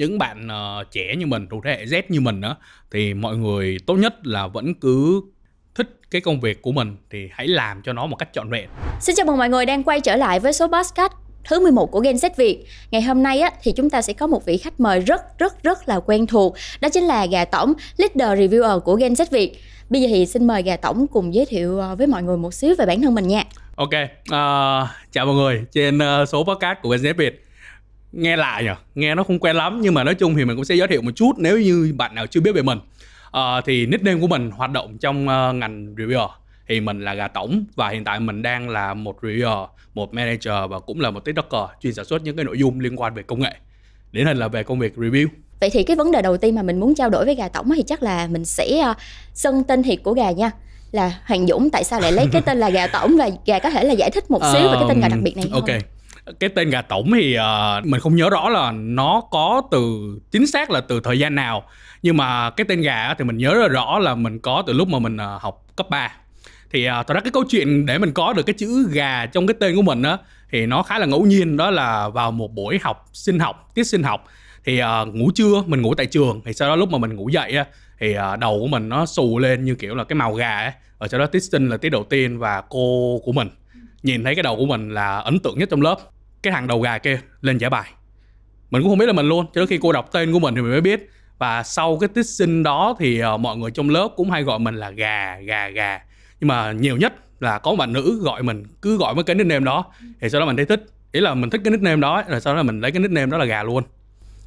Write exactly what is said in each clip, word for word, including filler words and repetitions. những bạn uh, trẻ như mình, thuộc thế hệ Z như mình đó, thì mọi người tốt nhất là vẫn cứ thích cái công việc của mình thì hãy làm cho nó một cách trọn vẹn. Xin chào mừng mọi người đang quay trở lại với số podcast thứ mười một của Gen Z Việt. Ngày hôm nay á, thì chúng ta sẽ có một vị khách mời rất rất rất là quen thuộc. Đó chính là Gà Tổng, leader reviewer của Gen Z Việt. Bây giờ thì xin mời Gà Tổng cùng giới thiệu với mọi người một xíu về bản thân mình nha. Ok, uh, chào mọi người trên uh, số podcast của Gen Z Việt. Nghe lạ nhỉ, nghe nó không quen lắm, nhưng mà nói chung thì mình cũng sẽ giới thiệu một chút nếu như bạn nào chưa biết về mình. Uh, thì nickname của mình hoạt động trong uh, ngành reviewer. Thì mình là Gà Tổng và hiện tại mình đang là một reviewer, một manager và cũng là một tiktoker chuyên sản xuất những cái nội dung liên quan về công nghệ, điển hình là về công việc review. Vậy thì cái vấn đề đầu tiên mà mình muốn trao đổi với Gà Tổng thì chắc là mình sẽ xưng tên thiệt của Gà nha, là Hoàng Dũng. Tại sao lại lấy cái tên là Gà Tổng và Gà có thể là giải thích một xíu uh, về cái tên Gà đặc biệt này không? Ok. Cái tên Gà Tổng thì uh, mình không nhớ rõ là nó có từ chính xác là từ thời gian nào, nhưng mà cái tên Gà thì mình nhớ rất rõ là mình có từ lúc mà mình uh, học cấp ba. Thì uh, thật ra cái câu chuyện để mình có được cái chữ gà trong cái tên của mình á, thì nó khá là ngẫu nhiên. Đó là vào một buổi học sinh học, tiết sinh học, thì uh, ngủ trưa, mình ngủ tại trường. Thì sau đó lúc mà mình ngủ dậy á, thì uh, đầu của mình nó xù lên như kiểu là cái màu gà ấy. Ở sau đó tiết sinh là tiết đầu tiên và cô của mình nhìn thấy cái đầu của mình là ấn tượng nhất trong lớp. Cái thằng đầu gà kia lên giải bài, mình cũng không biết là mình luôn, cho đến khi cô đọc tên của mình thì mình mới biết. Và sau cái tiết sinh đó thì uh, mọi người trong lớp cũng hay gọi mình là gà, gà, gà. Nhưng mà nhiều nhất là có một bạn nữ gọi mình, cứ gọi với cái nickname đó. Thì sau đó mình thấy thích, ý là mình thích cái nickname đó, rồi sau đó mình lấy cái nickname đó là Gà luôn.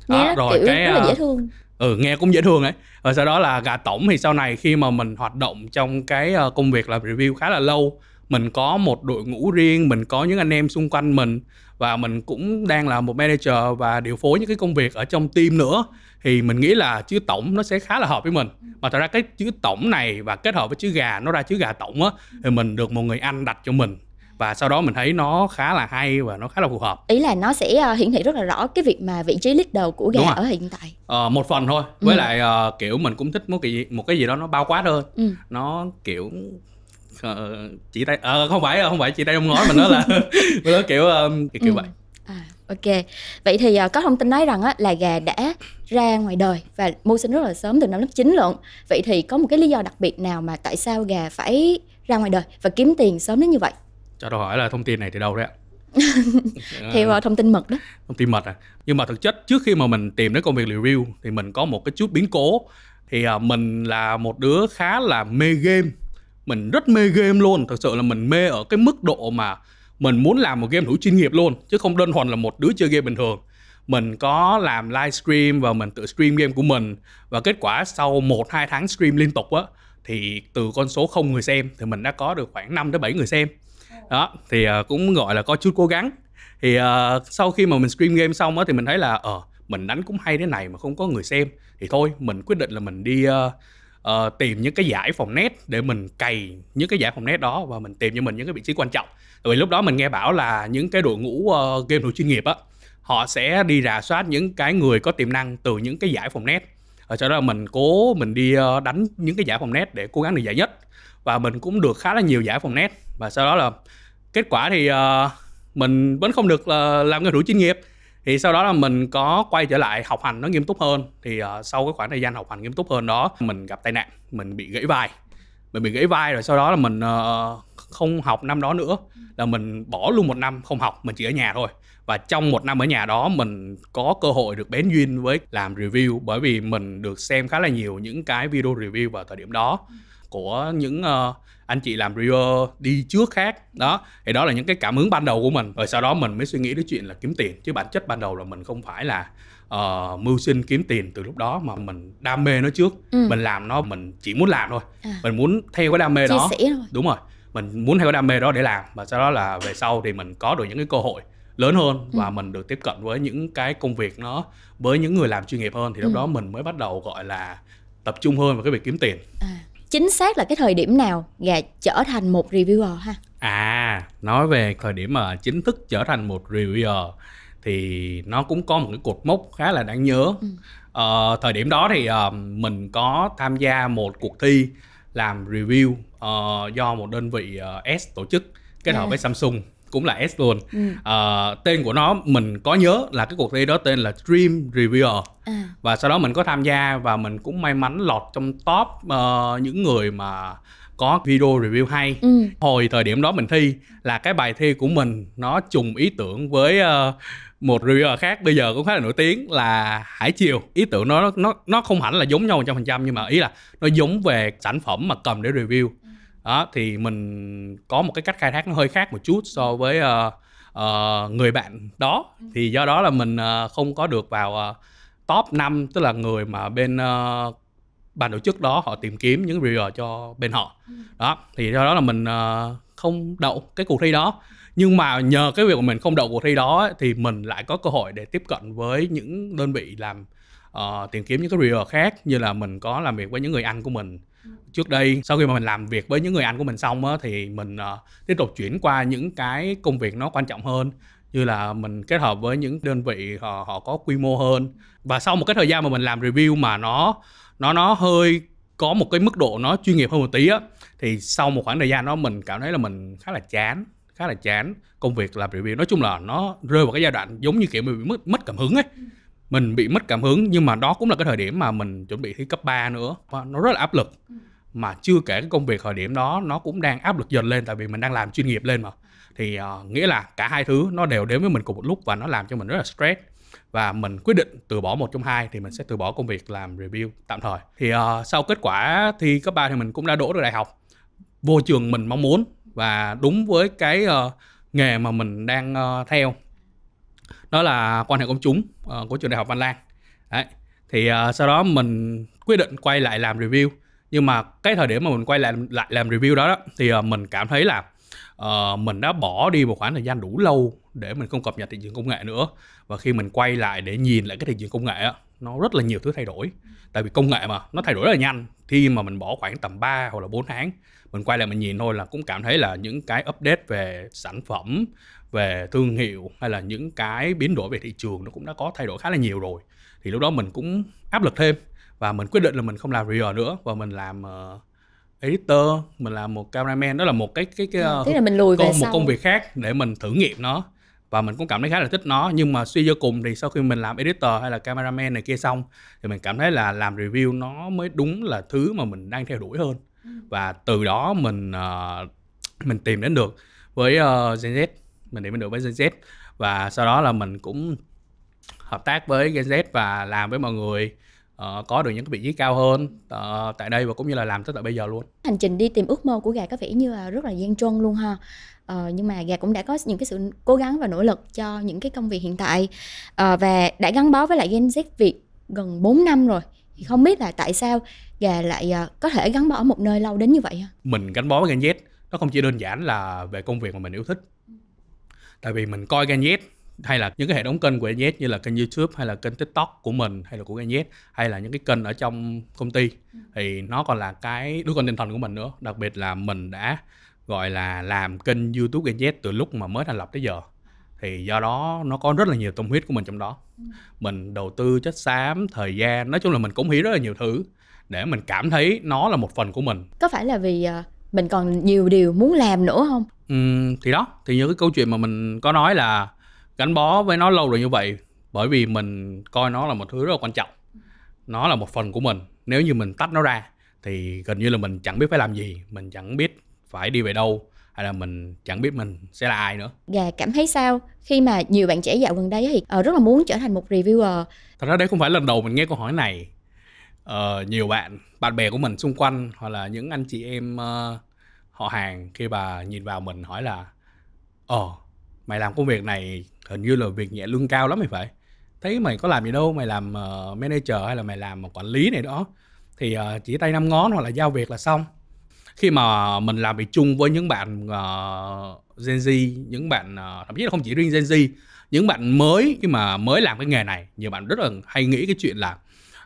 Nghe à, rồi cái rất là dễ thương. Ừ, nghe cũng dễ thương ấy. Rồi sau đó là Gà Tổng. Thì sau này khi mà mình hoạt động trong cái công việc làm review khá là lâu, mình có một đội ngũ riêng, mình có những anh em xung quanh mình, và mình cũng đang là một manager và điều phối những cái công việc ở trong team nữa. Thì mình nghĩ là chữ Tổng nó sẽ khá là hợp với mình. Mà thật ra cái chữ Tổng này và kết hợp với chữ gà, nó ra chữ Gà Tổng á, thì mình được một người anh đặt cho mình. Và sau đó mình thấy nó khá là hay và nó khá là phù hợp. Ý là nó sẽ hiển thị rất là rõ cái việc mà vị trí leader của gà ở hiện tại. Ờ, một phần thôi. Với ừ. lại uh, kiểu mình cũng thích một cái gì, một cái gì đó nó bao quát hơn. Ừ. Nó kiểu... Ờ, chỉ tay ờ, không phải không phải chỉ tay ông nói mình đó là mình nói kiểu kiểu ừ. vậy. À, ok. Vậy thì có thông tin nói rằng á, là gà đã ra ngoài đời và mưu sinh rất là sớm, từ năm lớp chín lận. Vậy thì có một cái lý do đặc biệt nào mà tại sao gà phải ra ngoài đời và kiếm tiền sớm đến như vậy? Cho tôi hỏi là thông tin này từ đâu đấy ạ? Theo thông tin mật đó. Thông tin mật à? Nhưng mà thực chất trước khi mà mình tìm đến công việc review thì mình có một cái chút biến cố. Thì mình là một đứa khá là mê game. Mình rất mê game luôn. Thật sự là mình mê ở cái mức độ mà mình muốn làm một game thủ chuyên nghiệp luôn, chứ không đơn thuần là một đứa chơi game bình thường. Mình có làm livestream và mình tự stream game của mình. Và kết quả sau một hai tháng stream liên tục á, thì từ con số không người xem thì mình đã có được khoảng năm đến bảy người xem. Đó, thì cũng gọi là có chút cố gắng. Thì uh, sau khi mà mình stream game xong á, thì mình thấy là Ờ, uh, mình đánh cũng hay thế này mà không có người xem. Thì thôi, mình quyết định là mình đi... Uh, Uh, tìm những cái giải phòng net để mình cày những cái giải phòng net đó và mình tìm cho mình những cái vị trí quan trọng. Tại vì lúc đó mình nghe bảo là những cái đội ngũ uh, game thủ chuyên nghiệp á, họ sẽ đi rà soát những cái người có tiềm năng từ những cái giải phòng net. Ở chỗ đó mình cố mình đi uh, đánh những cái giải phòng net để cố gắng được giải nhất, và mình cũng được khá là nhiều giải phòng net. Và sau đó là kết quả thì uh, mình vẫn không được uh, làm game thủ chuyên nghiệp. Thì sau đó là mình có quay trở lại học hành nó nghiêm túc hơn. Thì uh, sau cái khoảng thời gian học hành nghiêm túc hơn đó, mình gặp tai nạn, mình bị gãy vai. Mình bị gãy vai rồi sau đó là mình uh, không học năm đó nữa. Là mình bỏ luôn một năm không học, mình chỉ ở nhà thôi. Và trong một năm ở nhà đó mình có cơ hội được bén duyên với làm review. Bởi vì mình được xem khá là nhiều những cái video review vào thời điểm đó của những uh, anh chị làm review đi trước khác đó. Thì đó là những cái cảm hứng ban đầu của mình. Rồi sau đó mình mới suy nghĩ đến chuyện là kiếm tiền, chứ bản chất ban đầu là mình không phải là uh, mưu sinh kiếm tiền từ lúc đó, mà mình đam mê nó trước. ừ. Mình làm nó, mình chỉ muốn làm thôi. à. Mình muốn theo cái đam mê Chia đó sẻ thôi. Đúng rồi, mình muốn theo cái đam mê đó để làm. Và sau đó là về sau thì mình có được những cái cơ hội lớn hơn, và ừ. mình được tiếp cận với những cái công việc nó với những người làm chuyên nghiệp hơn. Thì lúc ừ. đó mình mới bắt đầu gọi là tập trung hơn vào cái việc kiếm tiền. à. Chính xác là cái thời điểm nào Gà trở thành một reviewer ha? À, nói về thời điểm mà chính thức trở thành một reviewer thì nó cũng có một cái cột mốc khá là đáng nhớ. ừ. ờ, Thời điểm đó thì uh, mình có tham gia một cuộc thi làm review uh, do một đơn vị uh, S tổ chức kết hợp à. với Samsung cũng là S luôn. Ừ. À, tên của nó mình có nhớ là cái cuộc thi đó tên là Dream Reviewer. À. Và sau đó mình có tham gia và mình cũng may mắn lọt trong top uh, những người mà có video review hay. Ừ. Hồi thời điểm đó mình thi là cái bài thi của mình nó trùng ý tưởng với uh, một reviewer khác bây giờ cũng khá là nổi tiếng là Hải Chiều. Ý tưởng nó nó nó không hẳn là giống nhau một trăm phần trăm nhưng mà ý là nó giống về sản phẩm mà cầm để review. Đó, thì mình có một cái cách khai thác nó hơi khác một chút so với uh, uh, người bạn đó. Thì do đó là mình uh, không có được vào uh, top năm, tức là người mà bên uh, ban tổ chức đó họ tìm kiếm những reviewer cho bên họ. Đó, thì do đó là mình uh, không đậu cái cuộc thi đó. Nhưng mà nhờ cái việc của mình không đậu cuộc thi đó thì mình lại có cơ hội để tiếp cận với những đơn vị làm uh, tìm kiếm những cái reviewer khác. Như là mình có làm việc với những người Anh của mình trước đây. Sau khi mà mình làm việc với những người Anh của mình xong á, thì mình uh, tiếp tục chuyển qua những cái công việc nó quan trọng hơn, như là mình kết hợp với những đơn vị họ, họ có quy mô hơn. Và sau một cái thời gian mà mình làm review mà nó nó nó hơi có một cái mức độ nó chuyên nghiệp hơn một tí á, thì sau một khoảng thời gian đó mình cảm thấy là mình khá là chán khá là chán công việc làm review. Nói chung là nó rơi vào cái giai đoạn giống như kiểu mình bị mất, mất cảm hứng ấy. Mình bị mất cảm hứng, nhưng mà đó cũng là cái thời điểm mà mình chuẩn bị thi cấp ba nữa. Và nó rất là áp lực. Mà chưa kể cái công việc thời điểm đó nó cũng đang áp lực dần lên, tại vì mình đang làm chuyên nghiệp lên mà. Thì uh, nghĩa là cả hai thứ nó đều đến với mình cùng một lúc và nó làm cho mình rất là stress. Và mình quyết định từ bỏ một trong hai, thì mình sẽ từ bỏ công việc làm review tạm thời. Thì uh, sau kết quả thi cấp ba thì mình cũng đã đỗ được đại học, vô trường mình mong muốn và đúng với cái uh, nghề mà mình đang uh, theo. Đó là quan hệ công chúng uh, của trường đại học Văn Lang. Đấy. Thì uh, sau đó mình quyết định quay lại làm review. Nhưng mà cái thời điểm mà mình quay lại, lại làm review đó, đó thì uh, mình cảm thấy là uh, mình đã bỏ đi một khoảng thời gian đủ lâu để mình không cập nhật thị trường công nghệ nữa. Và khi mình quay lại để nhìn lại cái thị trường công nghệ đó, nó rất là nhiều thứ thay đổi. Tại vì công nghệ mà, nó thay đổi rất là nhanh. Khi mà mình bỏ khoảng tầm ba hoặc là bốn tháng, mình quay lại mình nhìn thôi là cũng cảm thấy là những cái update về sản phẩm, về thương hiệu hay là những cái biến đổi về thị trường nó cũng đã có thay đổi khá là nhiều rồi. Thì lúc đó mình cũng áp lực thêm và mình quyết định là mình không làm reviewer nữa và mình làm uh, editor, mình làm một cameraman. Đó là một cái cái, cái uh, tức là mình lùi về một sau. Công việc khác để mình thử nghiệm nó. Và mình cũng cảm thấy khá là thích nó. Nhưng mà suy cho cùng thì sau khi mình làm editor hay là cameraman này kia xong thì mình cảm thấy là làm review nó mới đúng là thứ mà mình đang theo đuổi hơn. Ừ. Và từ đó mình uh, mình tìm đến được với uh, Gen Z. Mình tìm đến được với Gen Z. Và sau đó là mình cũng hợp tác với Gen Z và làm với mọi người. Uh, có được những cái vị trí cao hơn uh, tại đây và cũng như là làm tới tại bây giờ luôn. Hành trình đi tìm ước mơ của Gà có vẻ như là rất là gian truân luôn ha. Uh, nhưng mà Gà cũng đã có những cái sự cố gắng và nỗ lực cho những cái công việc hiện tại. Uh, và đã gắn bó với lại Gen Z Việt gần bốn năm rồi. Thì không biết là tại sao Gà lại uh, có thể gắn bó ở một nơi lâu đến như vậy ha? Mình gắn bó với Gen Z nó không chỉ đơn giản là về công việc mà mình yêu thích. Tại vì mình coi Gen Z hay là những cái hệ thống kênh của Gen Z như là kênh YouTube hay là kênh TikTok của mình hay là của Gen Z hay là những cái kênh ở trong công ty thì nó còn là cái đứa con tinh thần của mình nữa. Đặc biệt là mình đã gọi là làm kênh YouTube Gen Z từ lúc mà mới thành lập tới giờ, thì do đó nó có rất là nhiều tâm huyết của mình trong đó. Mình đầu tư chất xám, thời gian, nói chung là mình cống hiến rất là nhiều thứ để mình cảm thấy nó là một phần của mình. Có phải là vì mình còn nhiều điều muốn làm nữa không? Ừ, thì đó, thì như cái câu chuyện mà mình có nói là gắn bó với nó lâu rồi như vậy bởi vì mình coi nó là một thứ rất là quan trọng. Nó là một phần của mình. Nếu như mình tách nó ra thì gần như là mình chẳng biết phải làm gì, mình chẳng biết phải đi về đâu, hay là mình chẳng biết mình sẽ là ai nữa. Gà cảm thấy sao khi mà nhiều bạn trẻ dạo gần đây thì rất là muốn trở thành một reviewer? Thật ra đấy không phải lần đầu mình nghe câu hỏi này. Ờ, nhiều bạn, bạn bè của mình xung quanh hoặc là những anh chị em uh, họ hàng khi bà nhìn vào mình hỏi là Ờ oh, mày làm công việc này hình như là việc nhẹ lương cao lắm mày phải. Thấy mày có làm gì đâu, mày làm uh, manager hay là mày làm quản lý này đó thì uh, chỉ tay năm ngón hoặc là giao việc là xong. Khi mà mình làm việc chung với những bạn uh, Gen Z, những bạn uh, thậm chí là không chỉ riêng Gen Z, những bạn mới khi mà mới làm cái nghề này, nhiều bạn rất là hay nghĩ cái chuyện là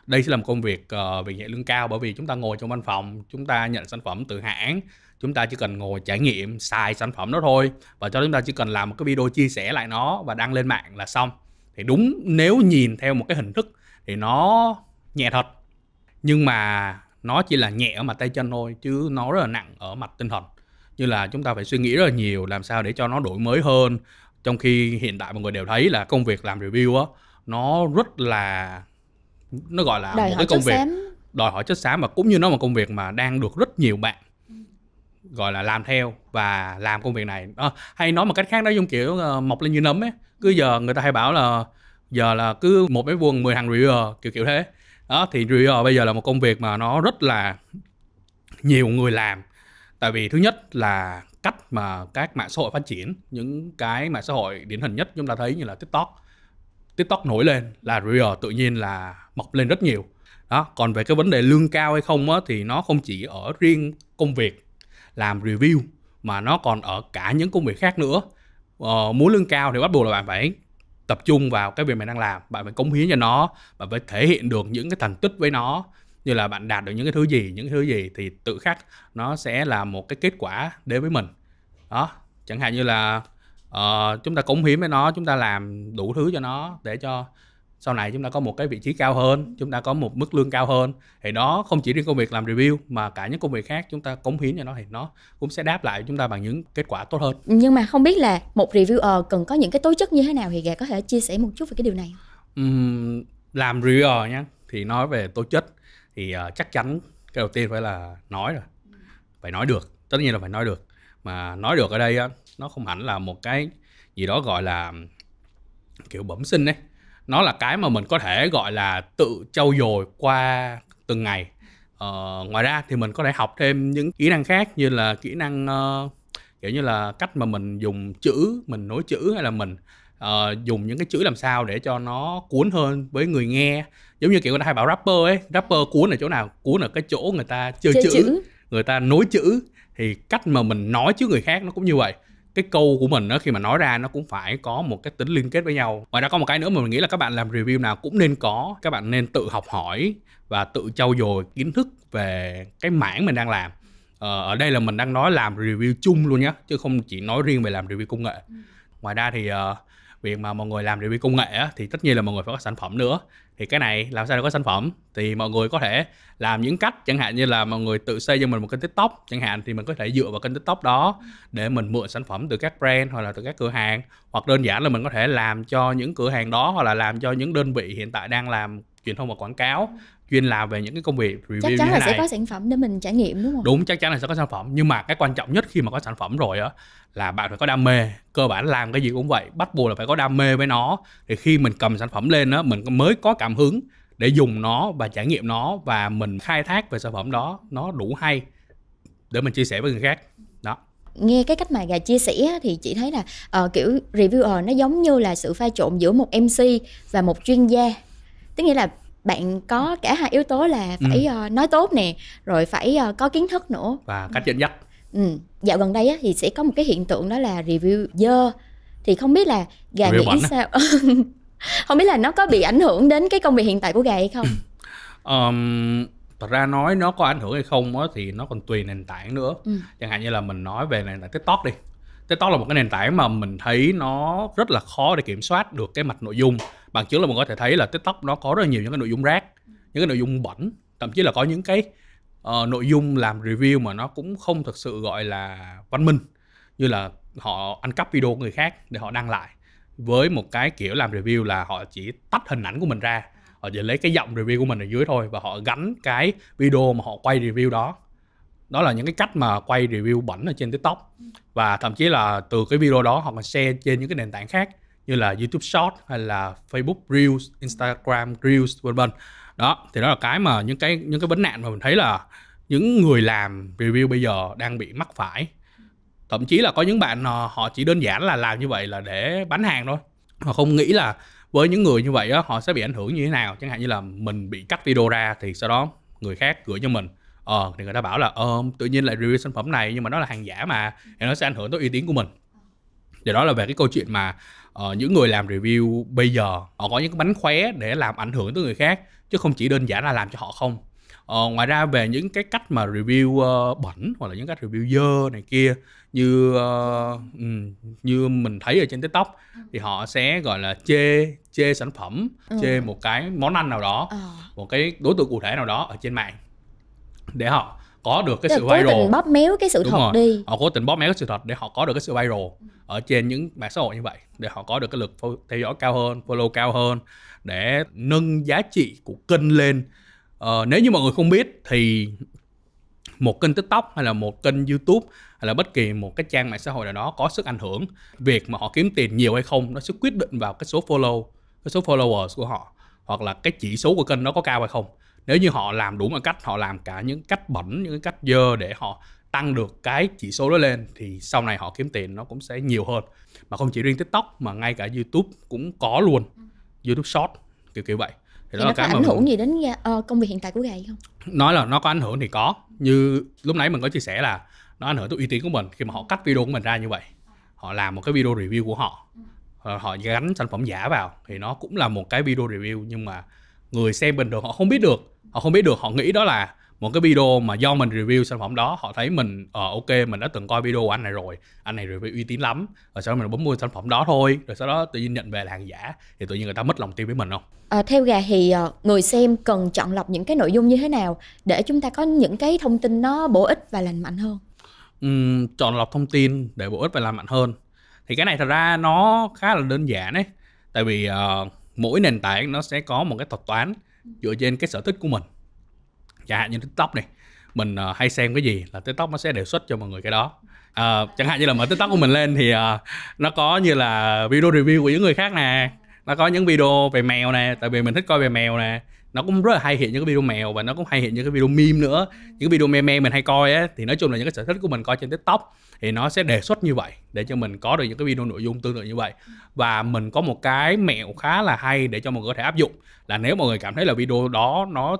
đây sẽ là một công việc uh, việc nhẹ lương cao bởi vì chúng ta ngồi trong văn phòng, chúng ta nhận sản phẩm từ hãng, chúng ta chỉ cần ngồi trải nghiệm xài sản phẩm đó thôi và cho chúng ta chỉ cần làm một cái video chia sẻ lại nó và đăng lên mạng là xong. Thì đúng, nếu nhìn theo một cái hình thức thì nó nhẹ thật, nhưng mà nó chỉ là nhẹ ở mặt tay chân thôi chứ nó rất là nặng ở mặt tinh thần. như là chúng ta phải suy nghĩ rất là nhiều làm sao để cho nó đổi mới hơn. Trong khi hiện tại mọi người đều thấy là công việc làm review á, nó rất là, nó gọi là đòi một cái công việc xám. Đòi hỏi chất xám, mà cũng như nó là một công việc mà đang được rất nhiều bạn gọi là làm theo và làm công việc này. À, hay nói một cách khác đó, dùng kiểu uh, mọc lên như nấm ấy. Cứ giờ người ta hay bảo là giờ là cứ một mét vuông mười thằng reviewer, kiểu kiểu thế. Đó, thì reviewer bây giờ là một công việc mà nó rất là nhiều người làm. Tại vì thứ nhất là cách mà các mạng xã hội phát triển, những cái mạng xã hội điển hình nhất chúng ta thấy như là TikTok. TikTok nổi lên là reviewer tự nhiên là mọc lên rất nhiều. Đó, còn về cái vấn đề lương cao hay không á, thì nó không chỉ ở riêng công việc làm review mà nó còn ở cả những công việc khác nữa. Ờ, muốn lương cao thì bắt buộc là bạn phải tập trung vào cái việc mình đang làm, bạn phải cống hiến cho nó, bạn phải thể hiện được những cái thành tích với nó, như là bạn đạt được những cái thứ gì, những cái thứ gì thì tự khắc nó sẽ là một cái kết quả đến với mình. Đó, chẳng hạn như là uh, chúng ta cống hiến với nó, chúng ta làm đủ thứ cho nó để cho sau này chúng ta có một cái vị trí cao hơn, chúng ta có một mức lương cao hơn. Thì đó, không chỉ riêng công việc làm review mà cả những công việc khác chúng ta cống hiến cho nó thì nó cũng sẽ đáp lại chúng ta bằng những kết quả tốt hơn. Nhưng mà không biết là một reviewer cần có những cái tố chất như thế nào, thì Gà có thể chia sẻ một chút về cái điều này? Uhm, làm reviewer nhá, thì nói về tố chất thì uh, chắc chắn cái đầu tiên phải là nói rồi. Phải nói được, tất nhiên là phải nói được. Mà nói được ở đây á, nó không hẳn là một cái gì đó gọi là kiểu bẩm sinh ấy. Nó là cái mà mình có thể gọi là tự trau dồi qua từng ngày. Ờ, ngoài ra thì mình có thể học thêm những kỹ năng khác như là kỹ năng uh, kiểu như là cách mà mình dùng chữ, mình nối chữ, hay là mình uh, dùng những cái chữ làm sao để cho nó cuốn hơn với người nghe. Giống như kiểu người ta hay bảo rapper ấy, rapper cuốn ở chỗ nào? Cuốn ở cái chỗ người ta chơi, chơi chữ, chữ, người ta nối chữ. Thì cách mà mình nói trước người khác nó cũng như vậy. Cái câu của mình đó, khi mà nói ra nó cũng phải có một cái tính liên kết với nhau. Ngoài ra có một cái nữa mà mình nghĩ là các bạn làm review nào cũng nên có. Các bạn nên tự học hỏi và tự trau dồi kiến thức về cái mảng mình đang làm. ờ, Ở đây là mình đang nói làm review chung luôn nhé, chứ không chỉ nói riêng về làm review công nghệ. ừ. Ngoài ra thì uh, việc mà mọi người làm review công nghệ á, thì tất nhiên là mọi người phải có sản phẩm nữa. Thì cái này làm sao để có sản phẩm? Thì mọi người có thể làm những cách, chẳng hạn như là mọi người tự xây cho mình một kênh TikTok chẳng hạn, thì mình có thể dựa vào kênh TikTok đó để mình mượn sản phẩm từ các brand hoặc là từ các cửa hàng. Hoặc đơn giản là mình có thể làm cho những cửa hàng đó, hoặc là làm cho những đơn vị hiện tại đang làm truyền thông và quảng cáo, chuyên làm về những cái công việc review như thế này. Chắc chắn là sẽ có sản phẩm để mình trải nghiệm, đúng không? Đúng, chắc chắn là sẽ có sản phẩm. Nhưng mà cái quan trọng nhất khi mà có sản phẩm rồi á là bạn phải có đam mê. Cơ bản làm cái gì cũng vậy, bắt buộc là phải có đam mê với nó. Thì khi mình cầm sản phẩm lên á, mình mới có cảm hứng để dùng nó và trải nghiệm nó, và mình khai thác về sản phẩm đó nó đủ hay để mình chia sẻ với người khác. Đó. Nghe cái cách mà Gà chia sẻ thì chị thấy là uh, kiểu reviewer nó giống như là sự pha trộn giữa một em xê và một chuyên gia. Tức nghĩa là bạn có cả hai yếu tố là phải ừ. uh, nói tốt nè, rồi phải uh, có kiến thức nữa, và cách dẫn dắt. Ừ. Dạo gần đây á, thì sẽ có một cái hiện tượng đó là review dơ. Thì không biết là Gà review nghĩ sao không biết là nó có bị ảnh hưởng đến cái công việc hiện tại của Gà hay không? um, Thật ra nói nó có ảnh hưởng hay không á, thì nó còn tùy nền tảng nữa. ừ. Chẳng hạn như là mình nói về nền tảng TikTok đi. TikTok là một cái nền tảng mà mình thấy nó rất là khó để kiểm soát được cái mặt nội dung. Bằng chứng là mình có thể thấy là TikTok nó có rất là nhiều những cái nội dung rác, những cái nội dung bẩn, thậm chí là có những cái uh, nội dung làm review mà nó cũng không thực sự gọi là văn minh, như là họ ăn cắp video của người khác để họ đăng lại với một cái kiểu làm review là họ chỉ tách hình ảnh của mình ra, họ chỉ lấy cái giọng review của mình ở dưới thôi và họ gắn cái video mà họ quay review đó. Đó là những cái cách mà quay review bẩn ở trên TikTok. Và thậm chí là từ cái video đó họ còn share trên những cái nền tảng khác như là YouTube Short hay là Facebook Reels, Instagram Reels, vân vân. Đó, thì đó là cái mà những cái những cái vấn nạn mà mình thấy là những người làm review bây giờ đang bị mắc phải. Thậm chí là có những bạn họ chỉ đơn giản là làm như vậy là để bán hàng thôi. Họ không nghĩ là với những người như vậy đó, họ sẽ bị ảnh hưởng như thế nào. Chẳng hạn như là mình bị cắt video ra thì sau đó người khác gửi cho mình. Ờ, thì người ta bảo là ờ, tự nhiên lại review sản phẩm này nhưng mà nó là hàng giả mà, thì nó sẽ ảnh hưởng tới uy tín của mình. Thì đó là về cái câu chuyện mà uh, những người làm review bây giờ họ có những cái mánh khóe để làm ảnh hưởng tới người khác, chứ không chỉ đơn giản là làm cho họ không. Ờ, ngoài ra về những cái cách mà review uh, bẩn hoặc là những cách review dơ này kia như uh, um, như mình thấy ở trên TikTok, thì họ sẽ gọi là chê chê sản phẩm, ừ. chê một cái món ăn nào đó, ừ. một cái đối tượng cụ thể nào đó ở trên mạng để họ có được cái sự viral, cố tình bóp méo cái sự thật đi. Họ cố tình bóp méo cái sự thật để họ có được cái sự viral ở trên những mạng xã hội như vậy, để họ có được cái lượt theo dõi cao hơn, follow cao hơn, để nâng giá trị của kênh lên. Ờ, nếu như mọi người không biết thì một kênh TikTok hay là một kênh YouTube hay là bất kỳ một cái trang mạng xã hội nào đó có sức ảnh hưởng, việc mà họ kiếm tiền nhiều hay không nó sẽ quyết định vào cái số follow, cái số followers của họ, hoặc là cái chỉ số của kênh nó có cao hay không. Nếu như họ làm đủ mọi cách, họ làm cả những cách bẩn, những cái cách dơ để họ tăng được cái chỉ số đó lên, thì sau này họ kiếm tiền nó cũng sẽ nhiều hơn. Mà không chỉ riêng TikTok mà ngay cả YouTube cũng có luôn, YouTube Short kiểu kiểu vậy. Thì, thì nó có ảnh hưởng mình... gì đến uh, công việc hiện tại của Gà không? Nói là nó có ảnh hưởng thì có. Như lúc nãy mình có chia sẻ là nó ảnh hưởng tới uy tín của mình. Khi mà họ cắt video của mình ra như vậy, họ làm một cái video review của họ, họ gắn sản phẩm giả vào, thì nó cũng là một cái video review. Nhưng mà người xem bình thường họ không biết được. Họ không biết được, họ nghĩ đó là một cái video mà do mình review sản phẩm đó. Họ thấy mình, ờ ok, mình đã từng coi video của anh này rồi, anh này review uy tín lắm, rồi sau đó mình bấm mua sản phẩm đó thôi, rồi sau đó tự nhiên nhận về là hàng giả, thì tự nhiên người ta mất lòng tin với mình không? À, theo Gà thì người xem cần chọn lọc những cái nội dung như thế nào để chúng ta có những cái thông tin nó bổ ích và lành mạnh hơn? Uhm, chọn lọc thông tin để bổ ích và lành mạnh hơn thì cái này thật ra nó khá là đơn giản đấy. Tại vì uh, mỗi nền tảng nó sẽ có một cái thuật toán dựa trên cái sở thích của mình. Chẳng hạn như TikTok này, mình uh, hay xem cái gì là TikTok nó sẽ đề xuất cho mọi người cái đó. Uh, chẳng hạn như là mở TikTok của mình lên thì uh, nó có như là video review của những người khác nè, nó có những video về mèo nè, tại vì mình thích coi về mèo nè, nó cũng rất là hay hiện những cái video mèo, và nó cũng hay hiện những cái video meme nữa, những cái video meme mình hay coi á. Thì nói chung là những cái sở thích của mình coi trên TikTok thì nó sẽ đề xuất như vậy để cho mình có được những cái video nội dung tương tự như vậy. Và mình có một cái mẹo khá là hay để cho mọi người có thể áp dụng, là nếu mọi người cảm thấy là video đó nó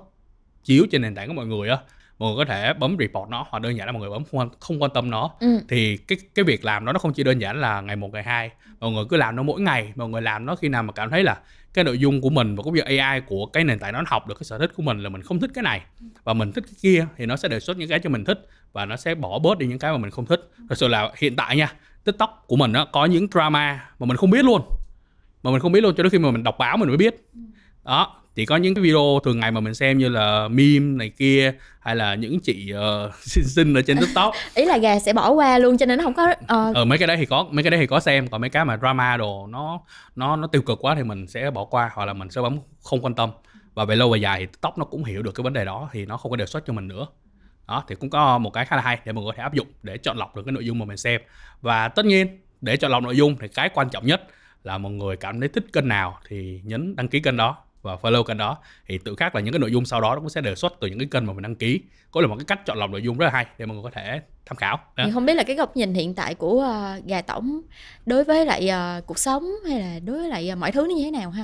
chiếu trên nền tảng của mọi người á, mọi người có thể bấm report nó, hoặc đơn giản là mọi người bấm không, không quan tâm nó. Ừ. Thì cái cái việc làm đó nó không chỉ đơn giản là ngày một ngày hai, mọi người cứ làm nó mỗi ngày, mọi người làm nó khi nào mà cảm thấy là cái nội dung của mình và cũng như a i của cái nền tảng nó học được cái sở thích của mình, là mình không thích cái này và mình thích cái kia, thì nó sẽ đề xuất những cái cho mình thích và nó sẽ bỏ bớt đi những cái mà mình không thích. Thật sự là hiện tại nha, TikTok của mình á, có những drama mà mình không biết luôn, mà mình không biết luôn cho đến khi mà mình đọc báo mình mới biết. Đó, thì có những cái video thường ngày mà mình xem như là meme này kia, hay là những chị uh, xinh xinh ở trên TikTok. Ý là Gà sẽ bỏ qua luôn cho nên nó không có. Uh... Ừ, mấy cái đấy thì có, mấy cái đấy thì có xem, còn mấy cái mà drama đồ nó nó nó tiêu cực quá thì mình sẽ bỏ qua, hoặc là mình sẽ bấm không quan tâm. Và về lâu về dài thì TikTok nó cũng hiểu được cái vấn đề đó, thì nó không có đề xuất cho mình nữa. Đó, thì cũng có một cái khá là hay để mọi người có thể áp dụng để chọn lọc được cái nội dung mà mình xem. Và tất nhiên để chọn lọc nội dung thì cái quan trọng nhất là mọi người cảm thấy thích kênh nào thì nhấn đăng ký kênh đó và follow kênh đó, thì tự khắc là những cái nội dung sau đó nó cũng sẽ đề xuất từ những cái kênh mà mình đăng ký. Có là một cái cách chọn lọc nội dung rất là hay để mọi người có thể tham khảo. Thì không biết là cái góc nhìn hiện tại của uh, Gà Tổng đối với lại uh, cuộc sống hay là đối với lại uh, mọi thứ nó như thế nào ha?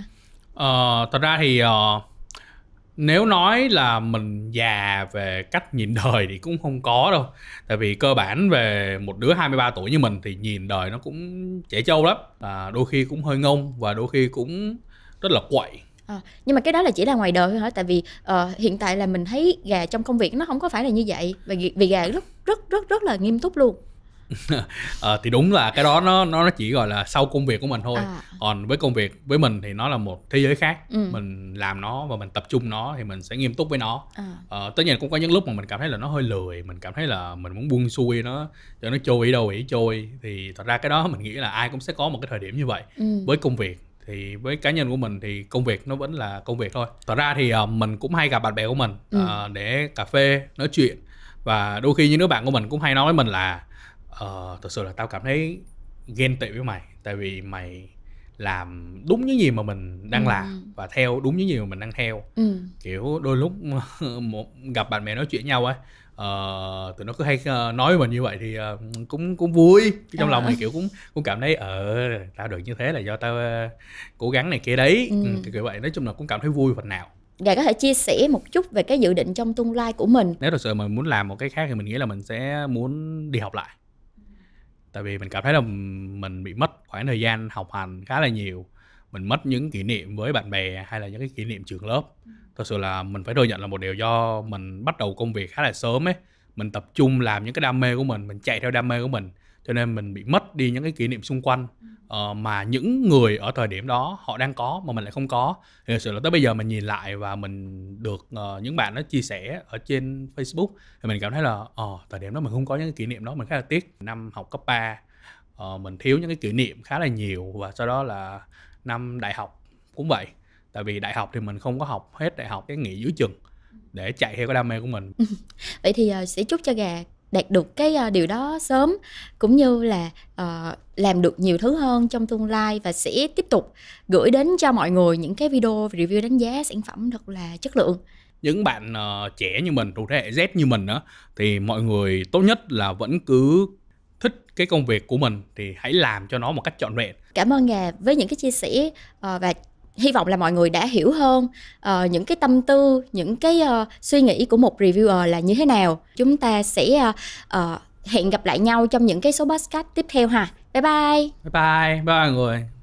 Uh, thật ra thì uh, nếu nói là mình già về cách nhìn đời thì cũng không có đâu. Tại vì cơ bản về một đứa hai mươi ba tuổi như mình thì nhìn đời nó cũng trẻ trâu lắm. Uh, đôi khi cũng hơi ngông và đôi khi cũng rất là quậy. À, nhưng mà cái đó là chỉ là ngoài đời thôi hả? Tại vì uh, hiện tại là mình thấy Gà trong công việc nó không có phải là như vậy, vì, vì Gà rất rất rất rất là nghiêm túc luôn. À, thì đúng là cái đó nó nó chỉ gọi là sau công việc của mình thôi. À. Còn với công việc với mình thì nó là một thế giới khác. Ừ. Mình làm nó và mình tập trung nó thì mình sẽ nghiêm túc với nó. À. À, tất nhiên cũng có những lúc mà mình cảm thấy là nó hơi lười, mình cảm thấy là mình muốn buông xuôi nó cho nó trôi đi đâu ý trôi, thì thật ra cái đó mình nghĩ là ai cũng sẽ có một cái thời điểm như vậy. Ừ. Với công việc. Thì với cá nhân của mình thì công việc nó vẫn là công việc thôi. Thật ra thì uh, mình cũng hay gặp bạn bè của mình uh, ừ. để cà phê, nói chuyện. Và đôi khi những đứa bạn của mình cũng hay nói với mình là uh, thật sự là tao cảm thấy ghen tị với mày, tại vì mày làm đúng những gì mà mình đang ừ. làm và theo đúng những gì mà mình đang theo. Ừ. Kiểu đôi lúc một gặp bạn bè nói chuyện nhau ấy, Uh, tụi nó cứ hay uh, nói với mình như vậy thì uh, cũng cũng vui trong à. lòng mình, kiểu cũng cũng cảm thấy ờ uh, tao được như thế là do tao uh, cố gắng này kia đấy. Ừ. Ừ, kiểu vậy, nói chung là cũng cảm thấy vui phần nào. Gà có thể chia sẻ một chút về cái dự định trong tương lai của mình? Nếu thật sự mình muốn làm một cái khác thì mình nghĩ là mình sẽ muốn đi học lại, tại vì mình cảm thấy là mình bị mất khoảng thời gian học hành khá là nhiều, mình mất những kỷ niệm với bạn bè hay là những cái kỷ niệm trường lớp. Thật sự là mình phải thừa nhận là một điều do mình bắt đầu công việc khá là sớm ấy, mình tập trung làm những cái đam mê của mình, mình chạy theo đam mê của mình, cho nên mình bị mất đi những cái kỷ niệm xung quanh ờ, mà những người ở thời điểm đó họ đang có mà mình lại không có. Thì thật sự là tới bây giờ mình nhìn lại và mình được uh, những bạn nó chia sẻ ở trên Facebook thì mình cảm thấy là oh, thời điểm đó mình không có những cái kỷ niệm đó, mình khá là tiếc. Năm học cấp ba uh, mình thiếu những cái kỷ niệm khá là nhiều, và sau đó là năm đại học cũng vậy. Tại vì đại học thì mình không có học hết đại học, cái nghỉ giữa chừng để chạy theo cái đam mê của mình. Vậy thì uh, sẽ chúc cho Gà đạt được cái uh, điều đó sớm, cũng như là uh, làm được nhiều thứ hơn trong tương lai, và sẽ tiếp tục gửi đến cho mọi người những cái video review đánh giá sản phẩm thật là chất lượng. Những bạn uh, trẻ như mình, thuộc thế hệ Z như mình đó, thì mọi người tốt nhất là vẫn cứ thích cái công việc của mình thì hãy làm cho nó một cách trọn vẹn. Cảm ơn Gà với những cái chia sẻ, uh, và hy vọng là mọi người đã hiểu hơn uh, những cái tâm tư, những cái uh, suy nghĩ của một reviewer là như thế nào. Chúng ta sẽ uh, uh, hẹn gặp lại nhau trong những cái số podcast tiếp theo ha. Bye bye. Bye bye, bye bye mọi người.